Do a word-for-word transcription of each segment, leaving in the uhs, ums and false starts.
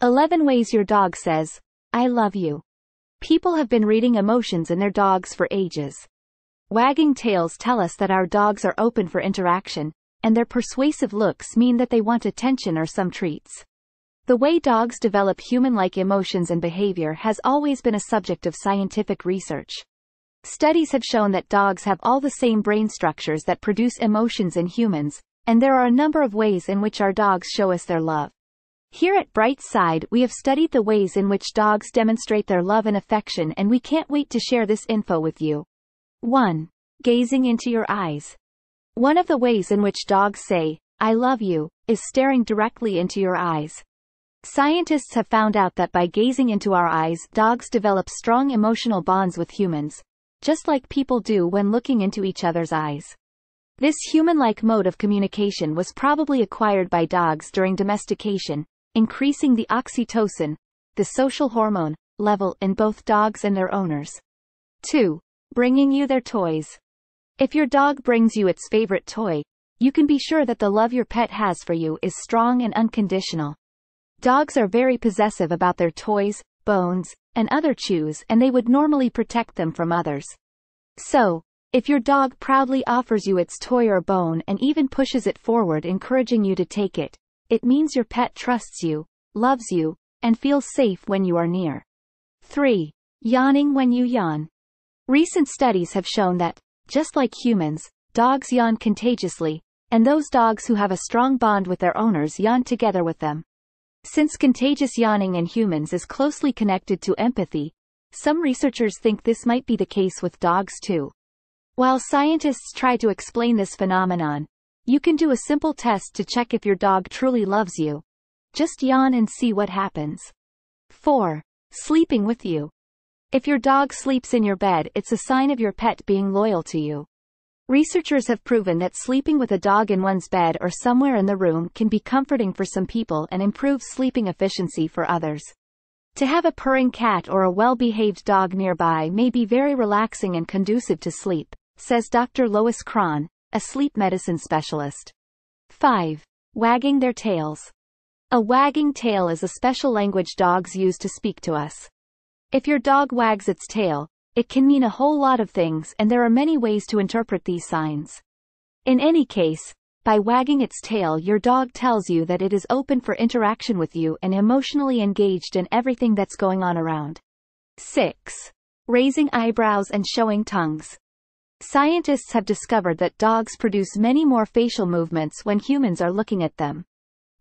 eleven Ways Your Dog Says, I Love You. People have been reading emotions in their dogs for ages. Wagging tails tell us that our dogs are open for interaction, and their persuasive looks mean that they want attention or some treats. The way dogs develop human-like emotions and behavior has always been a subject of scientific research. Studies have shown that dogs have all the same brain structures that produce emotions in humans, and there are a number of ways in which our dogs show us their love. Here at Bright Side, we have studied the ways in which dogs demonstrate their love and affection, and we can't wait to share this info with you. one Gazing into your eyes. One of the ways in which dogs say, I love you, is staring directly into your eyes. Scientists have found out that by gazing into our eyes, dogs develop strong emotional bonds with humans, just like people do when looking into each other's eyes. This human-like mode of communication was probably acquired by dogs during domestication, increasing the oxytocin, the social hormone, level in both dogs and their owners. two Bringing you their toys. If your dog brings you its favorite toy, you can be sure that the love your pet has for you is strong and unconditional. Dogs are very possessive about their toys, bones, and other chews, and they would normally protect them from others. So, if your dog proudly offers you its toy or bone and even pushes it forward, encouraging you to take it, it means your pet trusts you, loves you, and feels safe when you are near. three Yawning when you yawn. Recent studies have shown that, just like humans, dogs yawn contagiously, and those dogs who have a strong bond with their owners yawn together with them. Since contagious yawning in humans is closely connected to empathy, some researchers think this might be the case with dogs too. While scientists try to explain this phenomenon, you can do a simple test to check if your dog truly loves you. Just yawn and see what happens. four Sleeping with you. If your dog sleeps in your bed, it's a sign of your pet being loyal to you. Researchers have proven that sleeping with a dog in one's bed or somewhere in the room can be comforting for some people and improve sleeping efficiency for others. To have a purring cat or a well-behaved dog nearby may be very relaxing and conducive to sleep, says Doctor Lois Cron, a sleep medicine specialist. five Wagging their tails. A wagging tail is a special language dogs use to speak to us. If your dog wags its tail, it can mean a whole lot of things, and there are many ways to interpret these signs. In any case, by wagging its tail, your dog tells you that it is open for interaction with you and emotionally engaged in everything that's going on around. six Raising eyebrows and showing tongues. Scientists have discovered that dogs produce many more facial movements when humans are looking at them.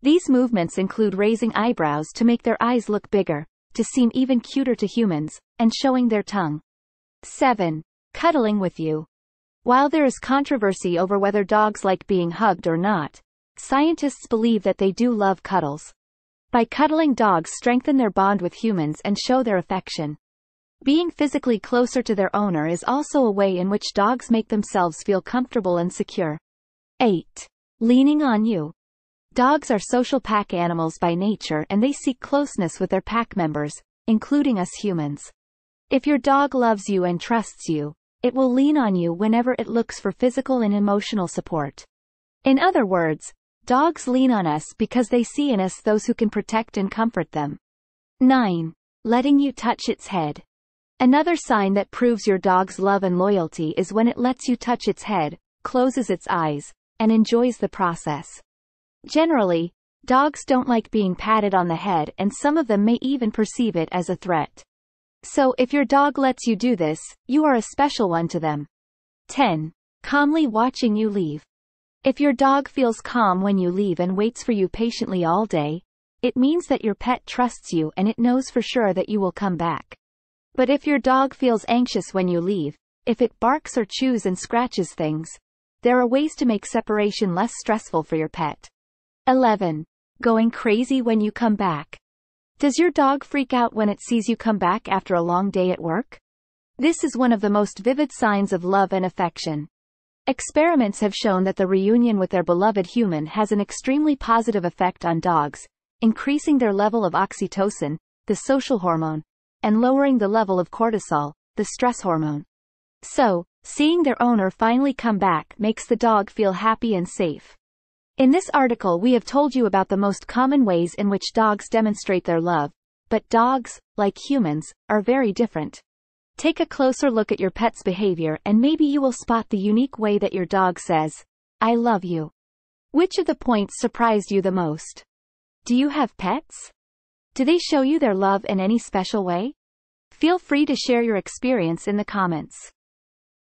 These movements include raising eyebrows to make their eyes look bigger, to seem even cuter to humans, and showing their tongue. seven Cuddling with you. While there is controversy over whether dogs like being hugged or not, scientists believe that they do love cuddles. By cuddling, dogs strengthen their bond with humans and show their affection. Being physically closer to their owner is also a way in which dogs make themselves feel comfortable and secure. eight Leaning on you. Dogs are social pack animals by nature, and they seek closeness with their pack members, including us humans. If your dog loves you and trusts you, it will lean on you whenever it looks for physical and emotional support. In other words, dogs lean on us because they see in us those who can protect and comfort them. nine Letting you touch its head. Another sign that proves your dog's love and loyalty is when it lets you touch its head, closes its eyes, and enjoys the process. Generally, dogs don't like being patted on the head, and some of them may even perceive it as a threat. So if your dog lets you do this, you are a special one to them. ten Calmly watching you leave. If your dog feels calm when you leave and waits for you patiently all day, it means that your pet trusts you and it knows for sure that you will come back. But if your dog feels anxious when you leave, if it barks or chews and scratches things, there are ways to make separation less stressful for your pet. eleven Going crazy when you come back. Does your dog freak out when it sees you come back after a long day at work? This is one of the most vivid signs of love and affection. Experiments have shown that the reunion with their beloved human has an extremely positive effect on dogs, increasing their level of oxytocin, the social hormone, and lowering the level of cortisol, the stress hormone. So, seeing their owner finally come back makes the dog feel happy and safe. In this article we have told you about the most common ways in which dogs demonstrate their love, but dogs, like humans, are very different. Take a closer look at your pet's behavior and maybe you will spot the unique way that your dog says, "I love you." Which of the points surprised you the most? Do you have pets? Do they show you their love in any special way? Feel free to share your experience in the comments.